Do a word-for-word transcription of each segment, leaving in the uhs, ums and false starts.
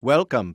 Welcome.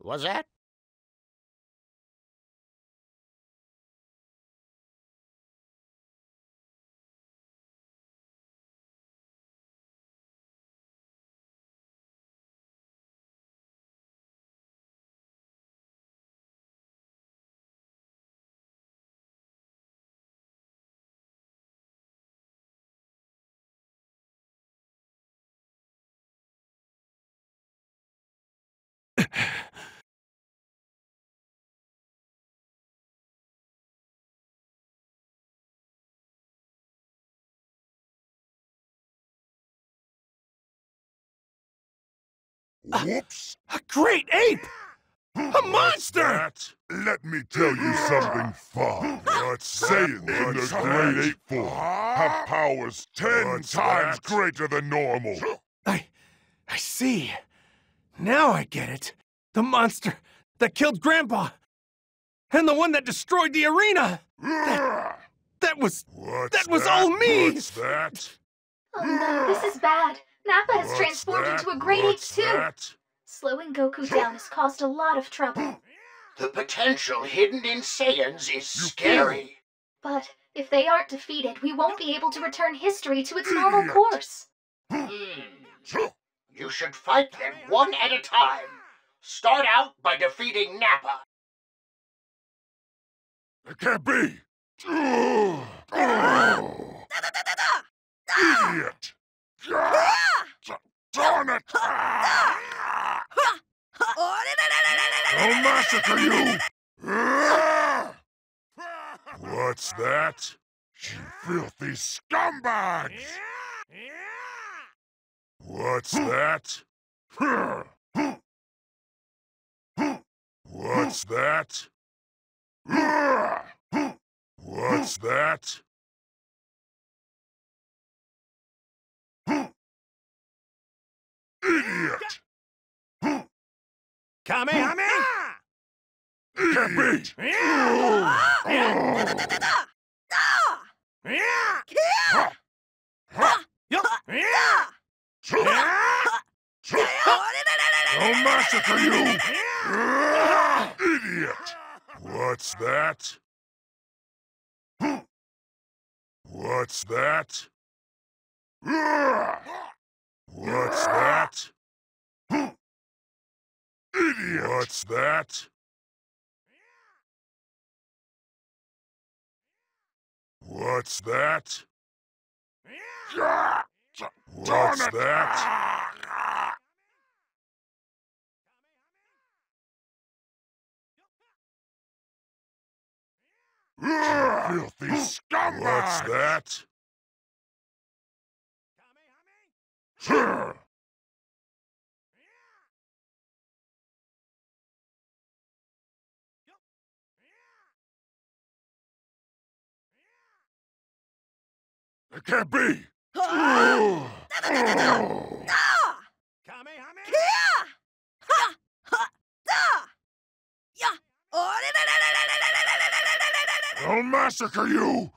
What's that? A, a great ape! A monster! Let me tell you something fun. What's Saiyans in the great ape form have powers ten What's times that? greater than normal. I... I see. Now I get it. The monster that killed Grandpa. And the one that destroyed the arena. That, that was... What's that was that? all me! What's that? Oh no, this is bad. Nappa has What's transformed that? into a great ape too. That? Slowing Goku down has caused a lot of trouble. The potential hidden in Saiyans is scary. But if they aren't defeated, we won't be able to return history to its normal course. Hmm. You should fight them one at a time. Start out by defeating Nappa. It can't be! Idiot! Darn it! I'll massacre you! What's that? You filthy scumbags! What's that? What's that? What's that? Idiot! Come in! Come in! Idiot! I'll massacre you! Idiot! What's that? What's that? What's that? Idiot! What's that? What's that? What's that? Filthy scumbag! What's that? Sure. It can't be! Oh. Oh. I'll massacre you!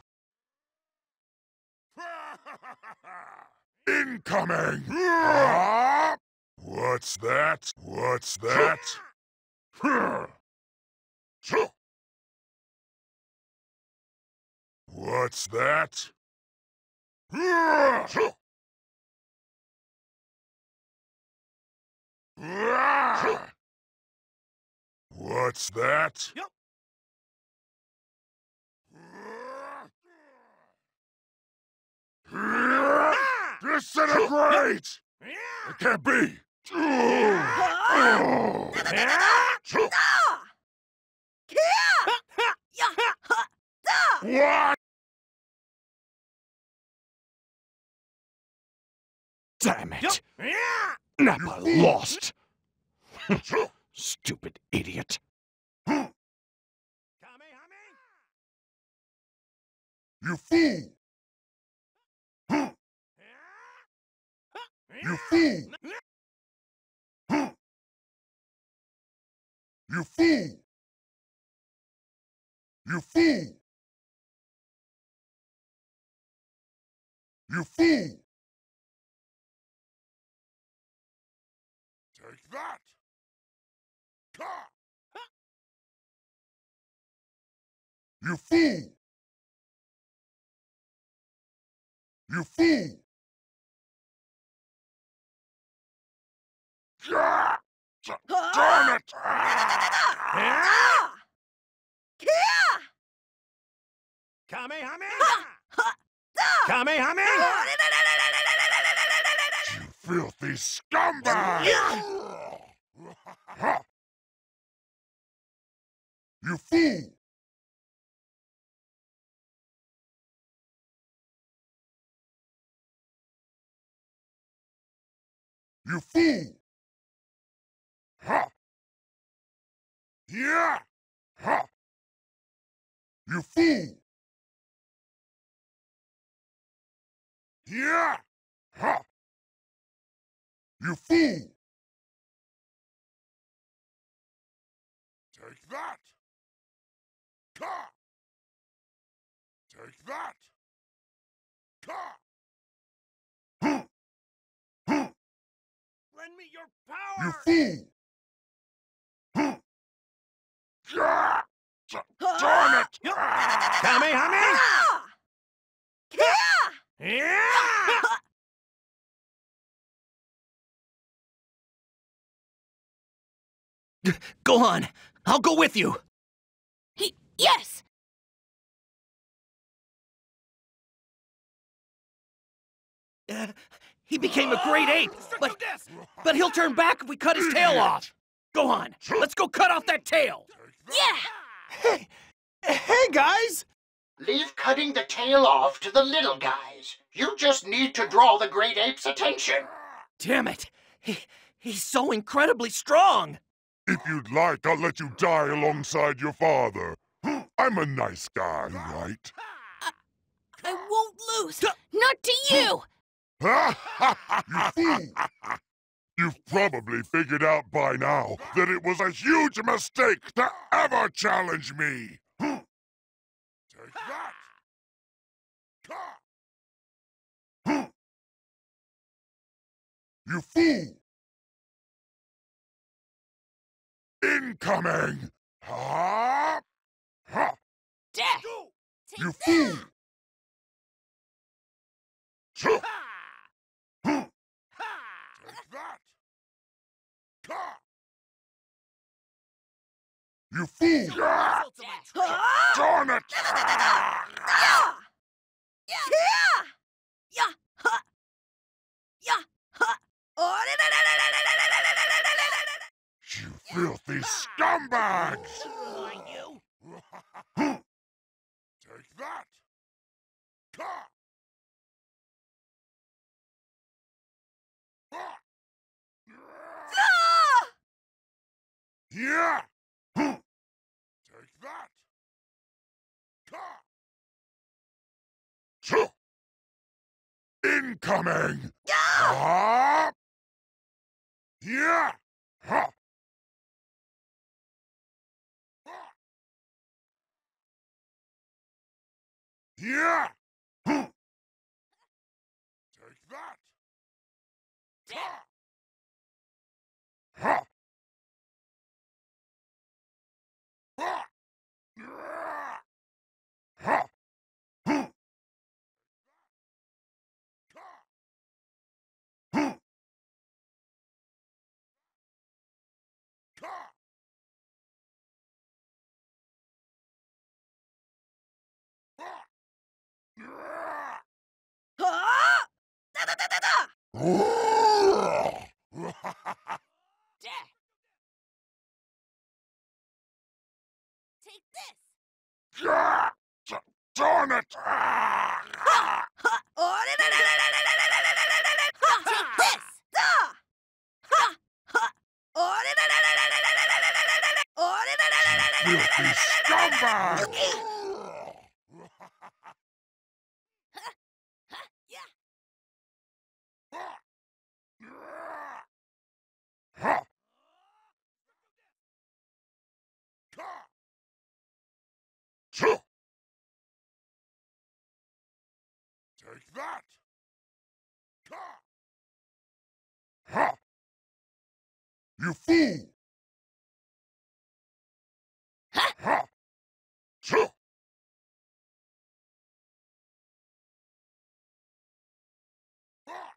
Incoming! Ah. What's that? What's that? What's that? What's that? Yep. Disintegrate! It can't be! What? Damn it! Nappa lost! Stupid idiot. You fool! You fool! You fool! You fool! You fool! Take that! Ka! You fool! You fool! Darn it! Kamehameha! You filthy scumbag! You fool! You fool! Ha! Yeah! Ha! You fool! Yeah! Ha! You fool! Take that! Ka! Take that! Ka! Lend me your power! You fool! Kamehameha! Yeah! Gohan, I'll go with you. He, yes. Uh, he became a great ape, but but he'll turn back if we cut his tail off. Gohan, let's go cut off that tail. Yeah. Hey, hey guys. Leave cutting the tail off to the little guys. You just need to draw the great ape's attention. Damn it. He, he's so incredibly strong. If you'd like, I'll let you die alongside your father. I'm a nice guy, right? I, I won't lose. Not to you. You fool. You've probably figured out by now that it was a huge mistake to ever challenge me. Take that! Ka! You fool! Incoming! Ha! Ha! Death! You fool! Take that! Ka! You fool! Yeah. Darn it! Yeah. Yeah. Yeah. You filthy scumbags! Take that! Ka! Yeah! That! Ka! Choo! Incoming! Yeah! Ha! Yeah! Ha! Ha! Yeah! Huh! Take that! Ha! Ha! Ha! Ha! Huh! Huh! Ka! Ha! Da da da da da! Death! Take this! Yeah! Darn it! Take this! You filthy scumbag! Take that! Ka! Ha! You fool! Ha! Ha! Choo! Ha!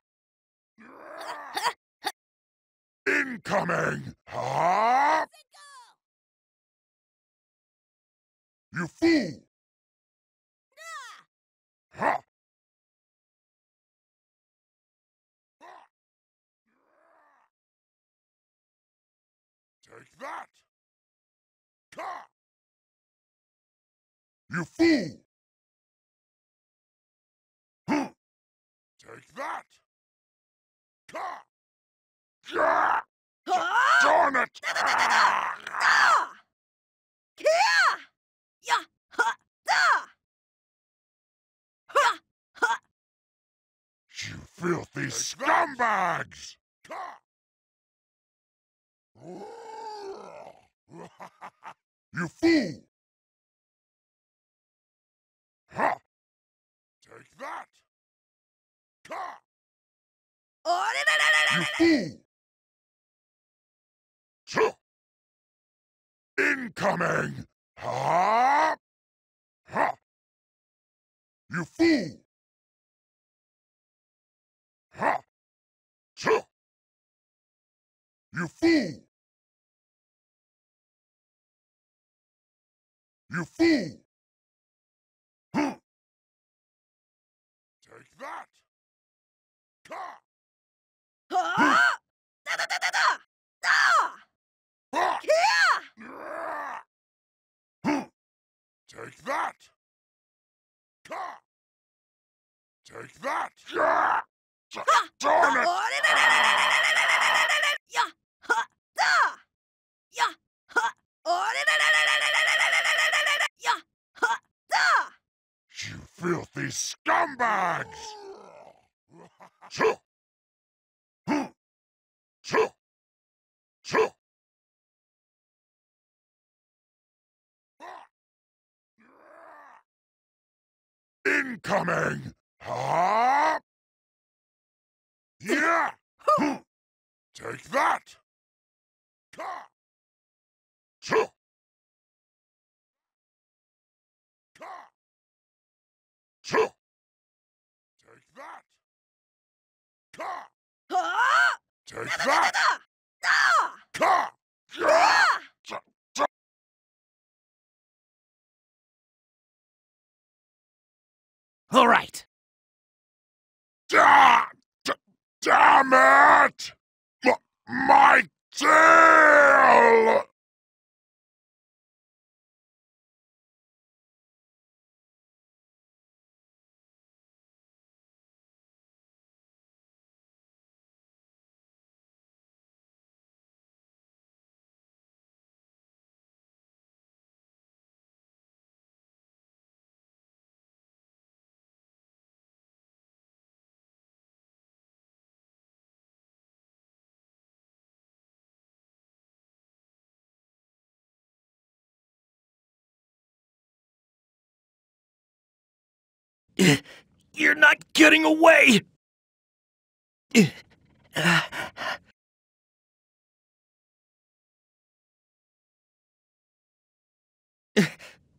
Incoming! Ha! You fool! Ha! Take that! Ka! You fool! Huh! Take that! Ka! Ka! Darn it! Ah! Yeah! Ha! Da! Ha! Ha! You filthy scumbags! Ka! You fool! Ha! Take that! Ka! You fool! Choo! Incoming! Ha! Ha! You fool! Ha! Cha! You fool! You fool! Huh! Take that! Ka! Ah! Da da da da da! Da! Here! Huh! Take that! Ka! Take that! Yeah! Darn it! You filthy scumbags! Huh! Huh! Huh! Huh! Incoming! Huh? Yeah! Huh. Take that! Ka! Huh. Ka! Huh. Take that! Ka! Huh? Take that! Ka! Yeah! All right. Ah, d damn it! M my tail! You're not getting away!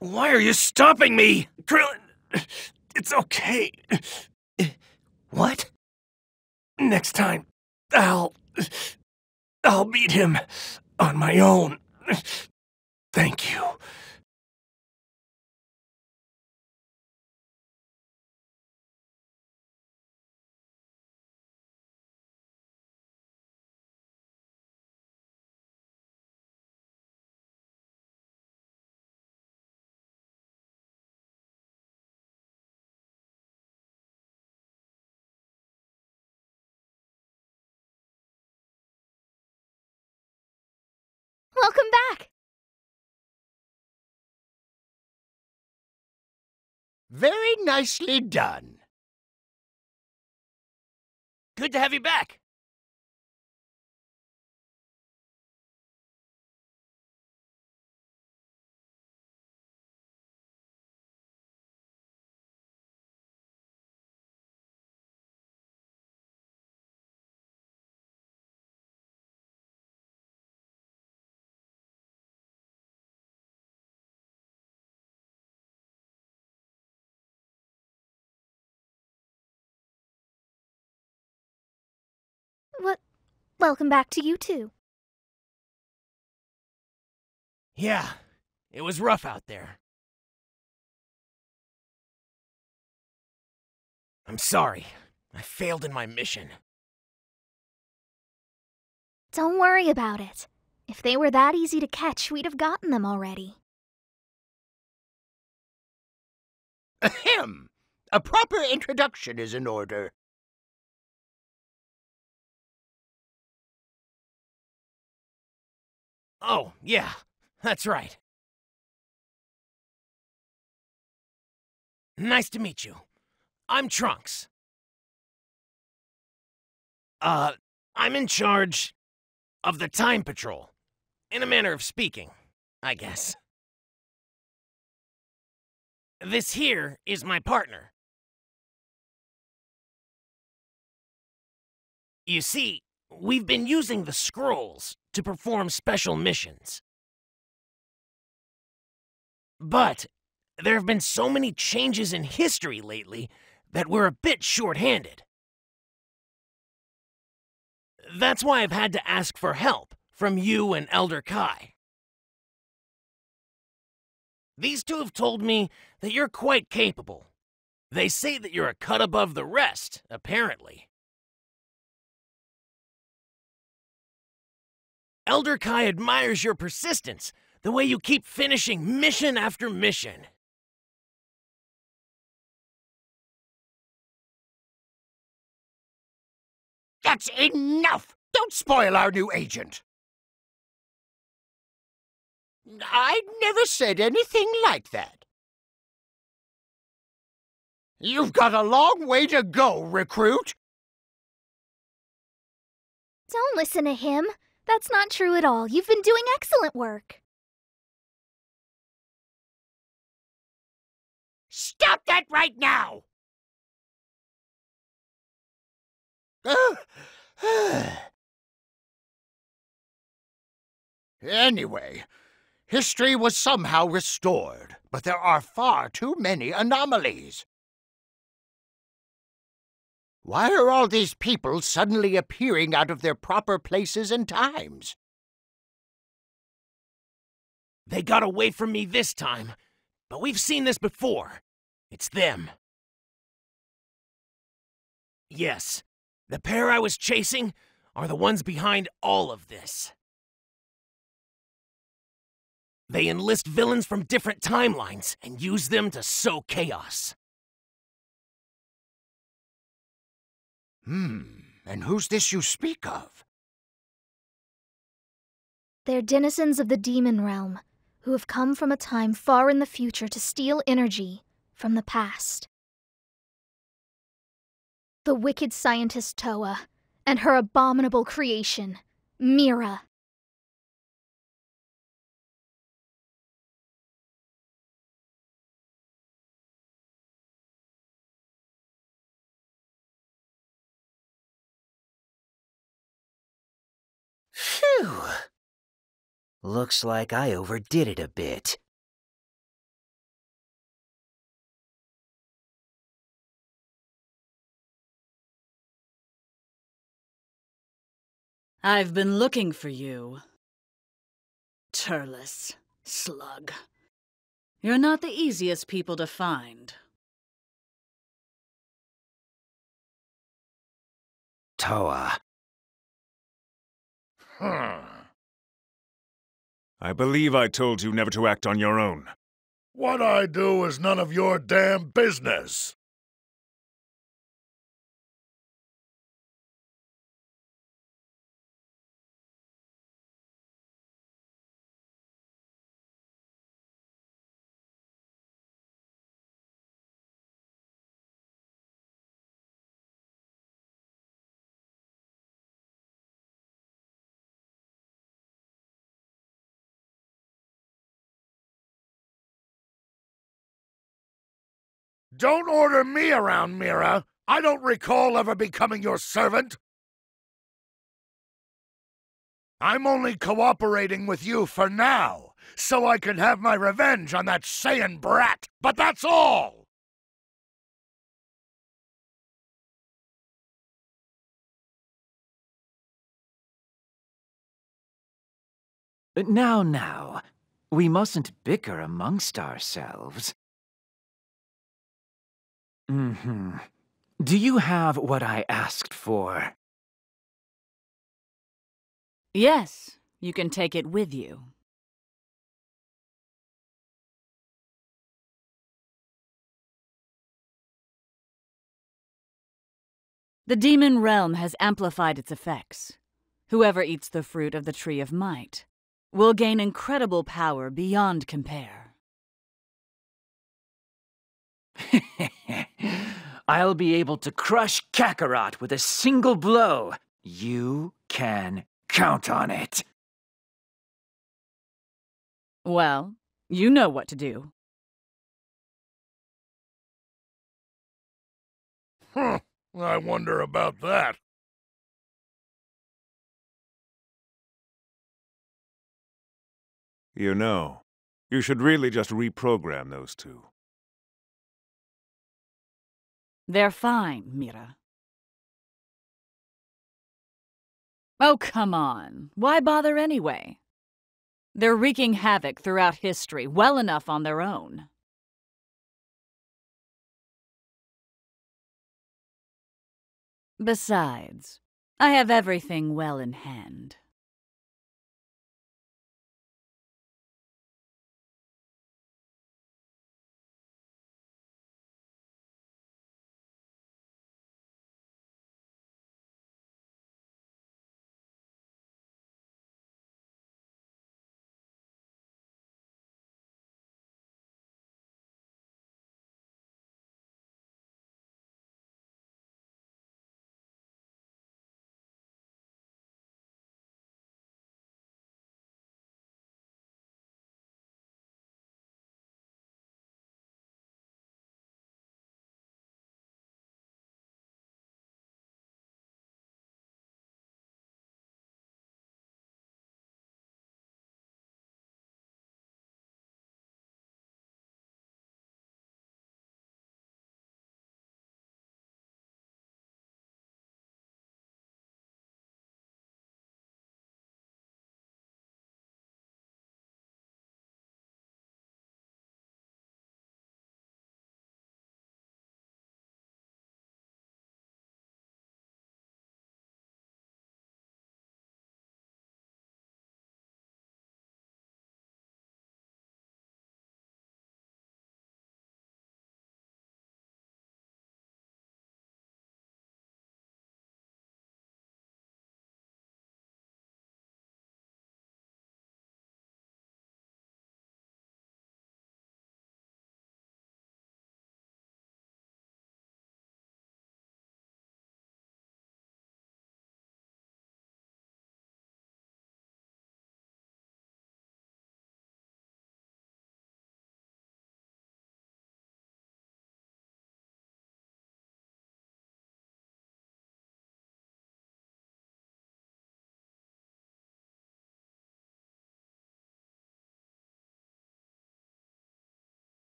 Why are you stopping me? Krillin, it's okay. What? Next time, I'll... I'll beat him on my own. Thank you. Welcome back! Very nicely done. Good to have you back! Welcome back to you, too. Yeah, it was rough out there. I'm sorry. I failed in my mission. Don't worry about it. If they were that easy to catch, we'd have gotten them already. Ahem! A proper introduction is in order. Oh, yeah, that's right. Nice to meet you. I'm Trunks. Uh, I'm in charge of the Time Patrol, in a manner of speaking, I guess. This here is my partner. You see, we've been using the scrolls to perform special missions. But There have been so many changes in history lately that we're a bit short-handed. That's why I've had to ask for help from you and Elder Kai. These two have told me that you're quite capable. They say that you're a cut above the rest, apparently. Elder Kai admires your persistence, the way you keep finishing mission after mission. That's enough! Don't spoil our new agent! I never said anything like that. You've got a long way to go, recruit! Don't listen to him. That's not true at all. You've been doing excellent work. Stop that right now! Anyway, history was somehow restored, but there are far too many anomalies. Why are all these people suddenly appearing out of their proper places and times? They got away from me this time, but we've seen this before. It's them. Yes. The pair I was chasing are the ones behind all of this. They enlist villains from different timelines and use them to sow chaos. Hmm, and who's this you speak of? They're denizens of the demon realm, who have come from a time far in the future to steal energy from the past. The wicked scientist Toa, and her abominable creation, Mira. Phew! Looks like I overdid it a bit. I've been looking for you. Turlis, slug. You're not the easiest people to find. Toa. Hmm. I believe I told you never to act on your own. What I do is none of your damn business. Don't order me around, Mira. I don't recall ever becoming your servant. I'm only cooperating with you for now, so I can have my revenge on that Saiyan brat, but that's all! Now, now. We mustn't bicker amongst ourselves. Mm-hmm. Do you have what I asked for? Yes, you can take it with you. The demon realm has amplified its effects. Whoever eats the fruit of the tree of might will gain incredible power beyond compare. I'll be able to crush Kakarot with a single blow. You can count on it. Well, you know what to do. Huh, I wonder about that. You know, You should really just reprogram those two. They're fine, Mira. Oh, come on. Why bother anyway? They're wreaking havoc throughout history, well enough on their own. Besides, I have everything well in hand.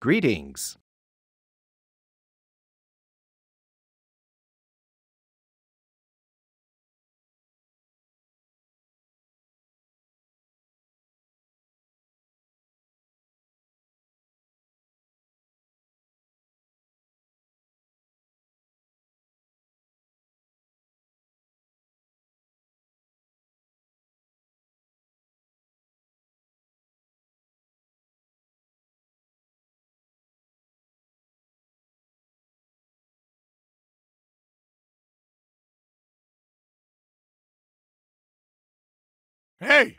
Greetings. Hey!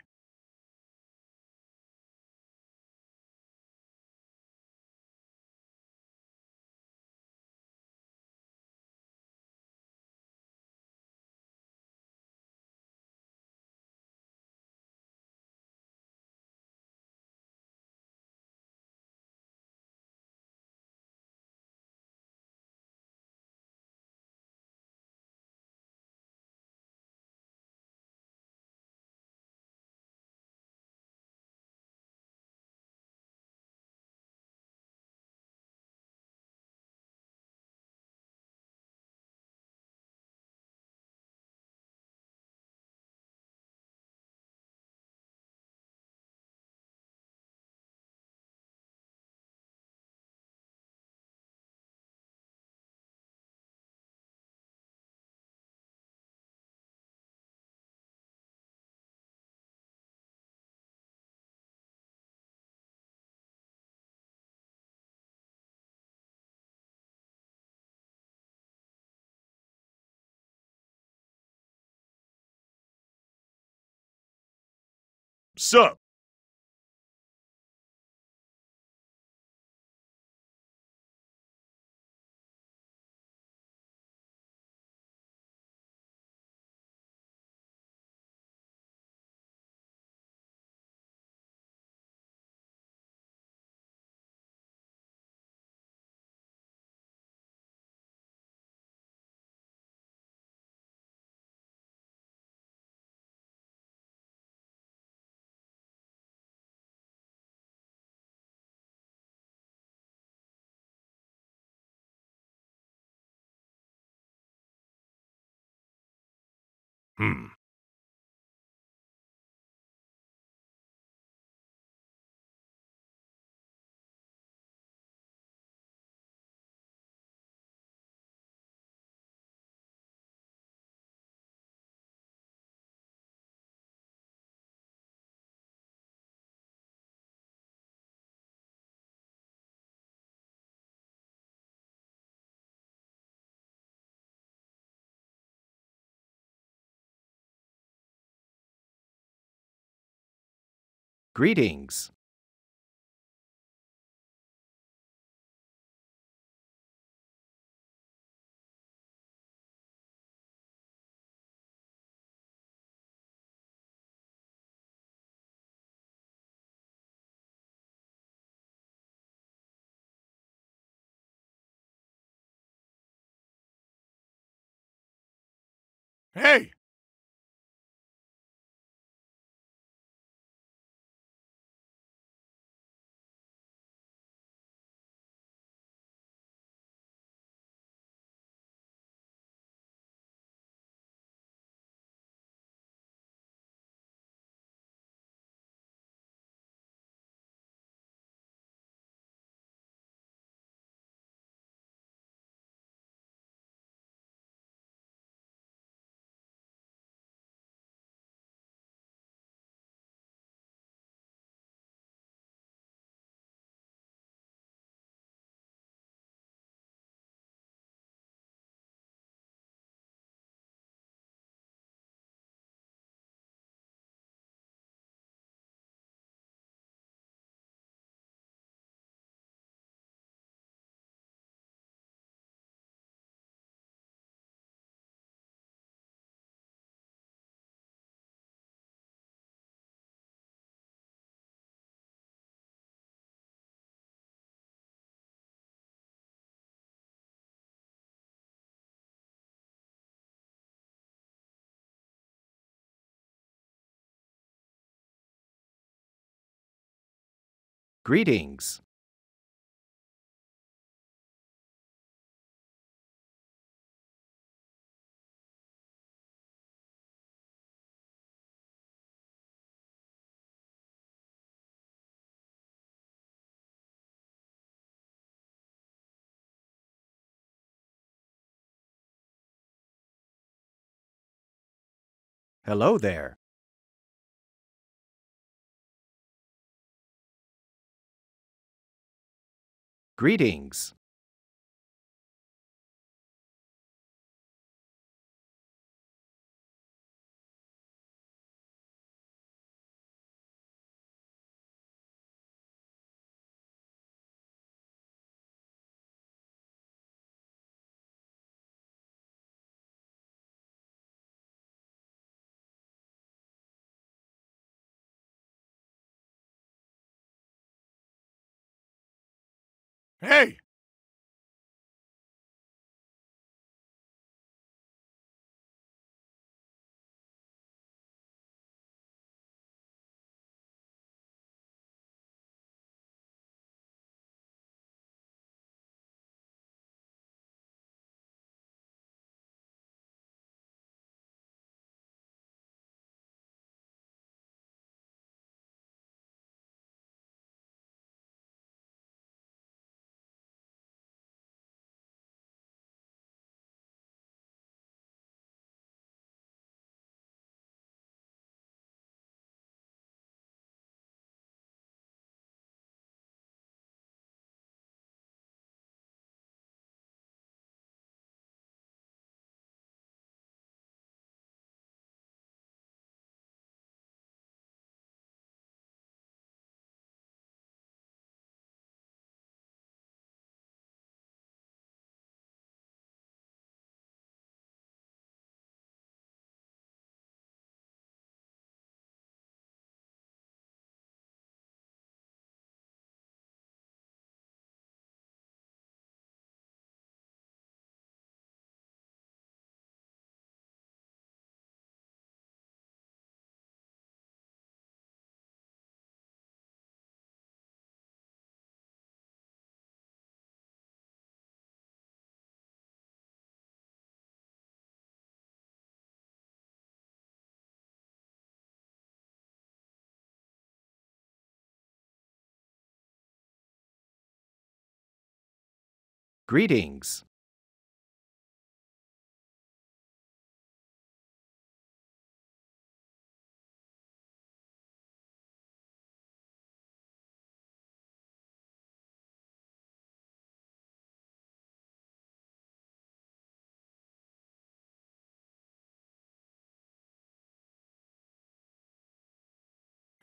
Sup? Hmm. Greetings. Hey! Greetings. Hello there. Greetings. Hey! Greetings.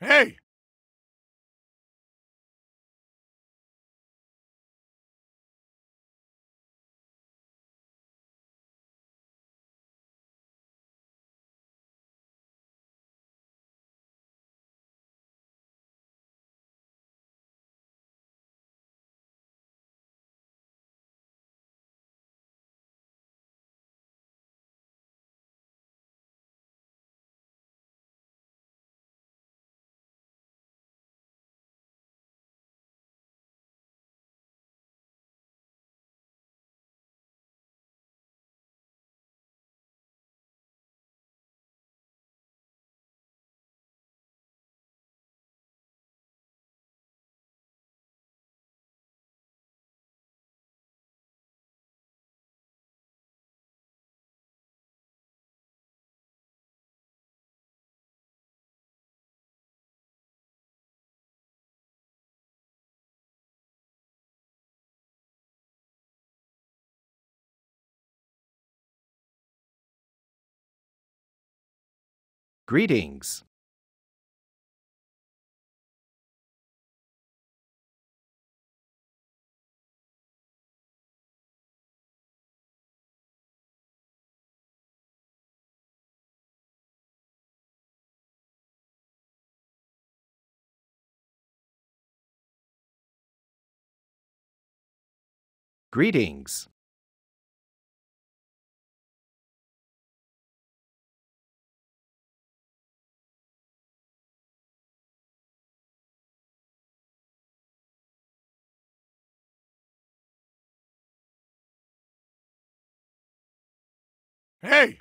Hey! Greetings. Greetings. Hey!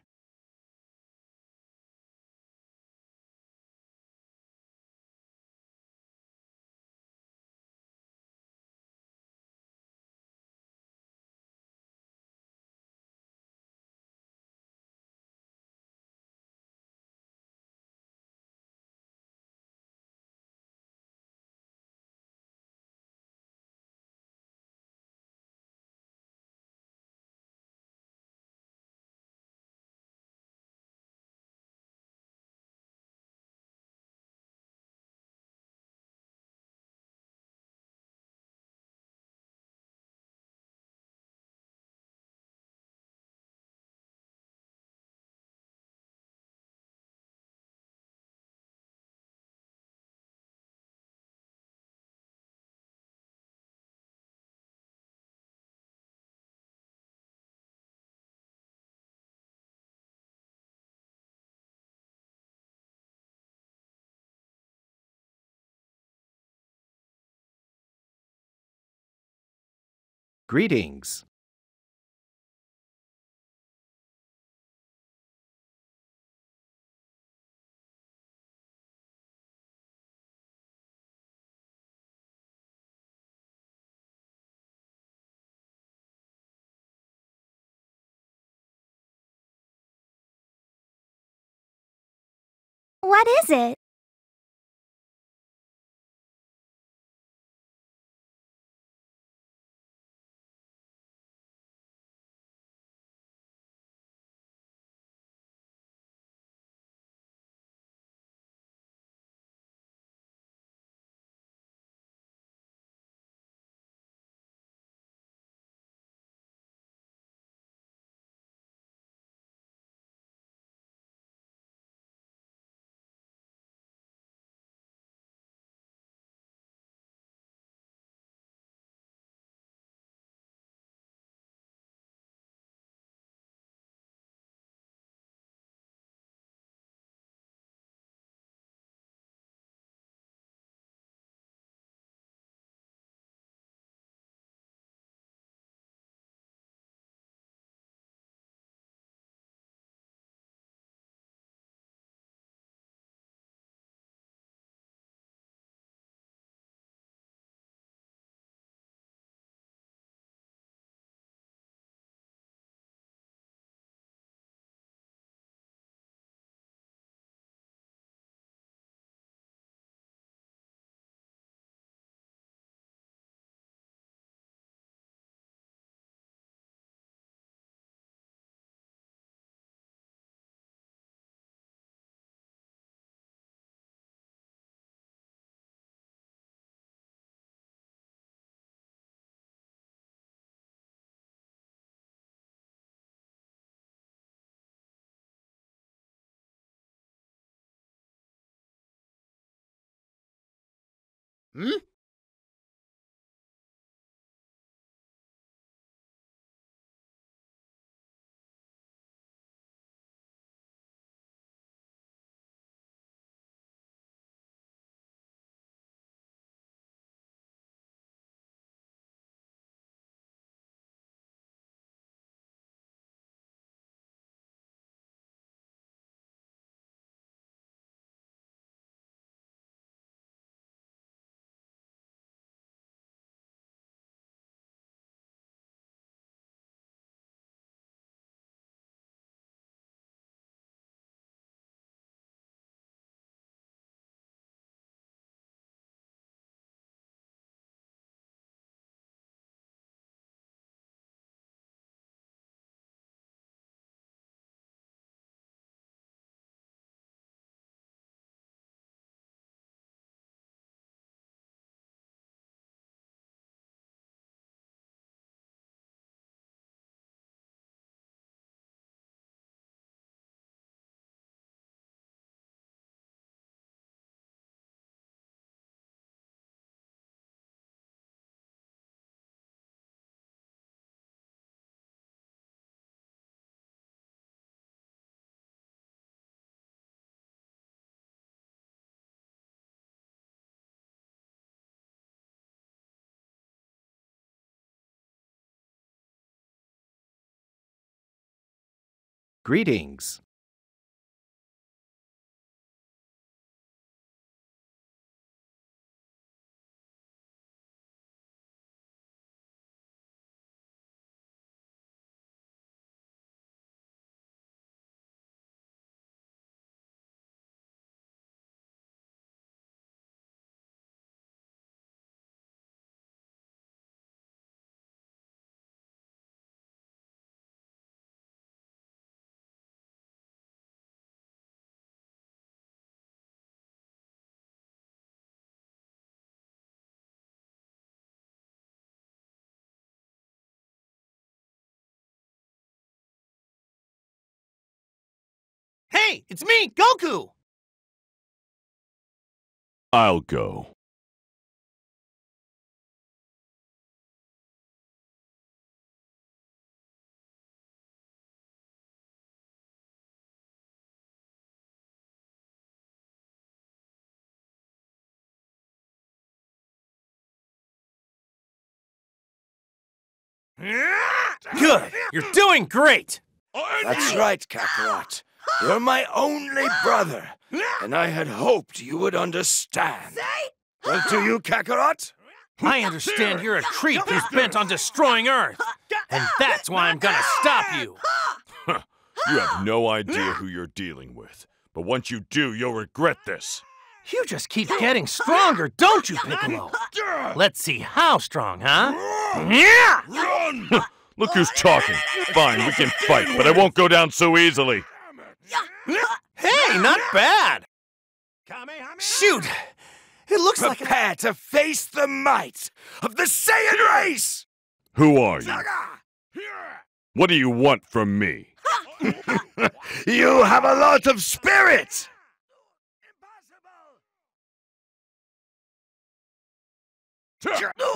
Greetings. What is it? Hmm? Greetings. Hey, it's me, Goku! I'll go. Good! You're doing great! That's right, Kakarot. You're my only brother, and I had hoped you would understand. Well, do you, Kakarot? I understand you're a creep who's bent on destroying Earth, and that's why I'm gonna stop you. You have no idea who you're dealing with, but once you do, you'll regret this. You just keep getting stronger, don't you, Piccolo? Let's see how strong, huh? Run! Look who's talking. Fine, we can fight, but I won't go down so easily. Hey, not bad! Shoot! It looks like... Prepare to face the might of the Saiyan race! Who are you? What do you want from me? You have a lot of spirit!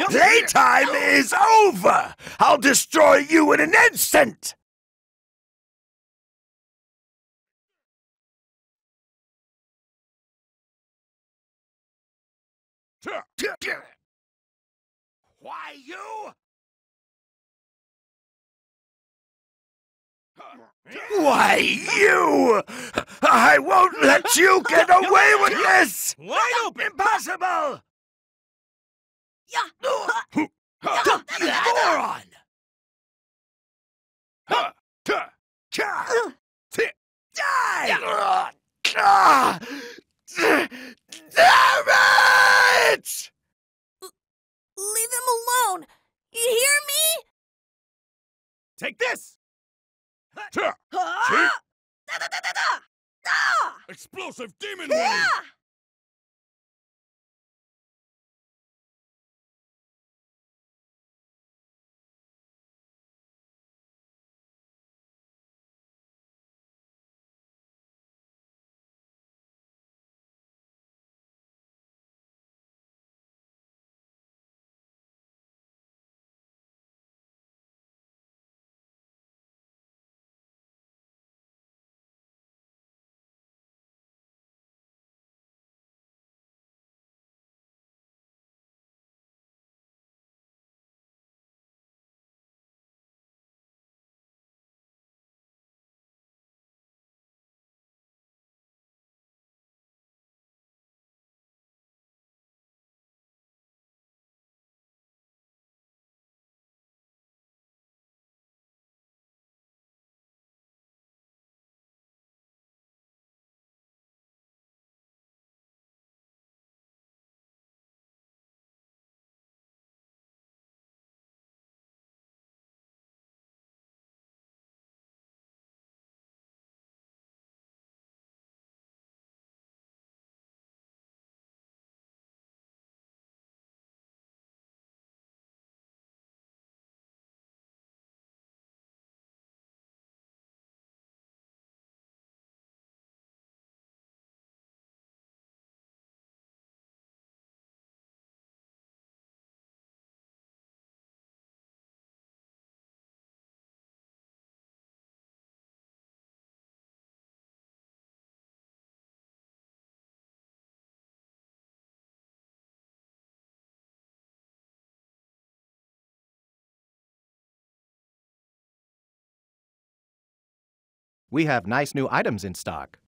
Playtime is over! I'll destroy you in an instant! Why you? Why you? I won't let you get away with this! Wide open! Impossible! You moron! Die! Damn it! Leave him alone! You hear me? Take this! Explosive demon wave! We have nice new items in stock.